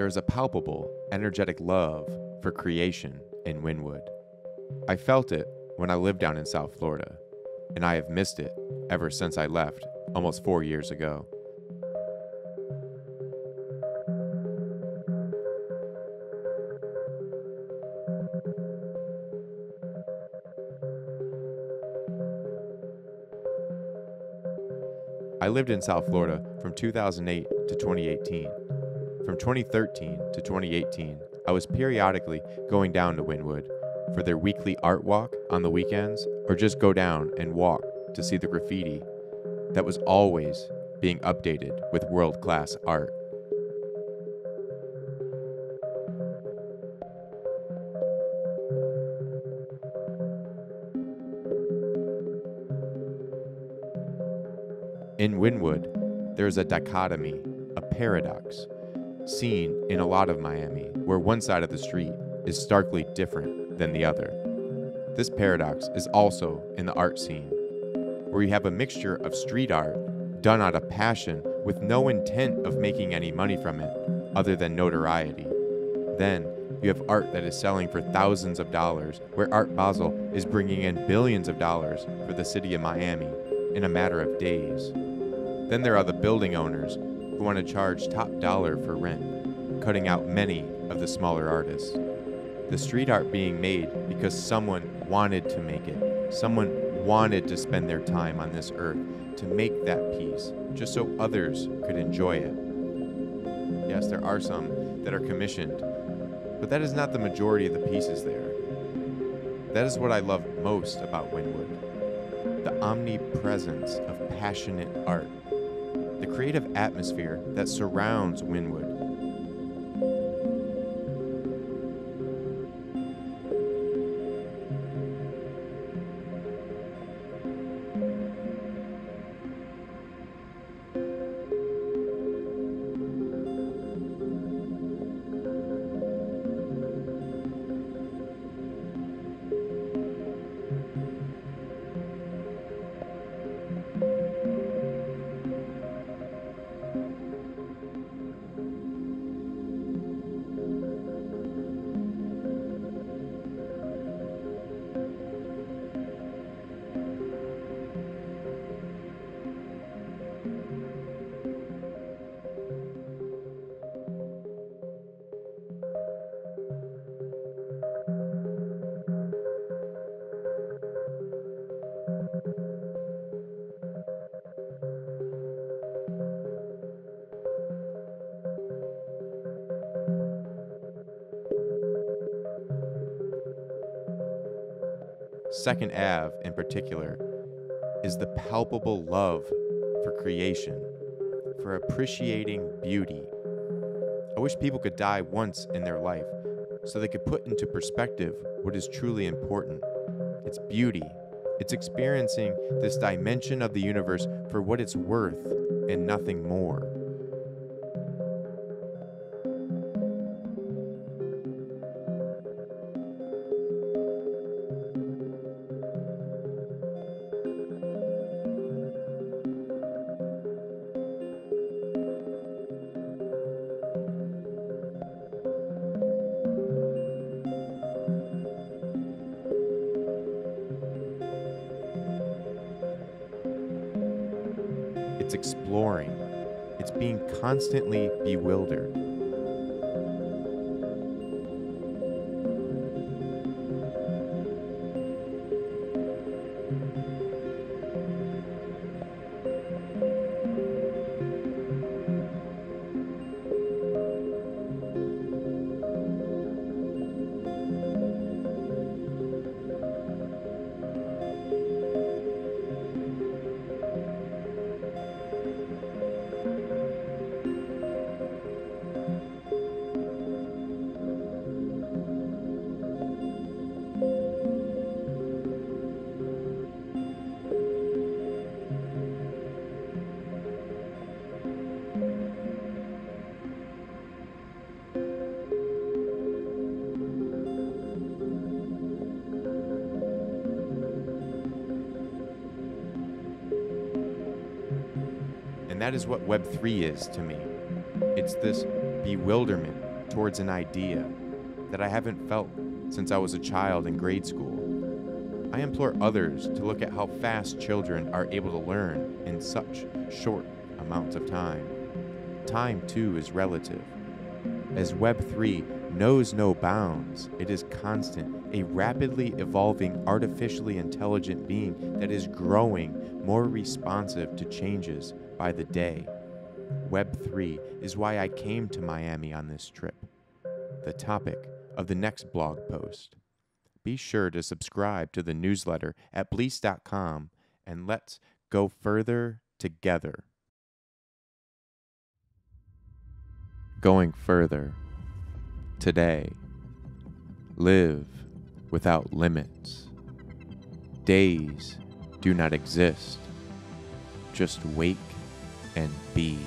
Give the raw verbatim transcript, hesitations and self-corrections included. there is a palpable, energetic love for creation in Wynwood. I felt it when I lived down in South Florida, and I have missed it ever since I left almost four years ago. I lived in South Florida from two thousand eight to twenty eighteen. From twenty thirteen to twenty eighteen, I was periodically going down to Wynwood for their weekly art walk on the weekends, or just go down and walk to see the graffiti that was always being updated with world-class art. In Wynwood, there is a dichotomy, a paradox, seen in a lot of Miami, where one side of the street is starkly different than the other. This paradox is also in the art scene, where you have a mixture of street art done out of passion with no intent of making any money from it other than notoriety. Then you have art that is selling for thousands of dollars, where Art Basel is bringing in billions of dollars for the city of Miami in a matter of days. Then there are the building owners who want to charge top dollar for rent, cutting out many of the smaller artists. The street art being made because someone wanted to make it. Someone wanted to spend their time on this earth to make that piece, just so others could enjoy it. Yes, there are some that are commissioned, but that is not the majority of the pieces there. That is what I love most about Wynwood, the omnipresence of passionate art. The creative atmosphere that surrounds Wynwood. Second Avenue in particular is the palpable love for creation, for appreciating beauty. I wish people could die once in their life so they could put into perspective what is truly important. It's beauty. It's experiencing this dimension of the universe for what it's worth and nothing more. It's exploring. It's being constantly bewildered. That is what Web three is to me. It's this bewilderment towards an idea that I haven't felt since I was a child in grade school. I implore others to look at how fast children are able to learn in such short amounts of time. Time, too, is relative. As Web three knows no bounds, it is constant, a rapidly evolving, artificially intelligent being that is growing more responsive to changes by the day. Web three is why I came to Miami on this trip. The topic of the next blog post. Be sure to subscribe to the newsletter at bleace dot com, and let's go further together. Going further. Today. Live without limits. Days do not exist. Just wake and be.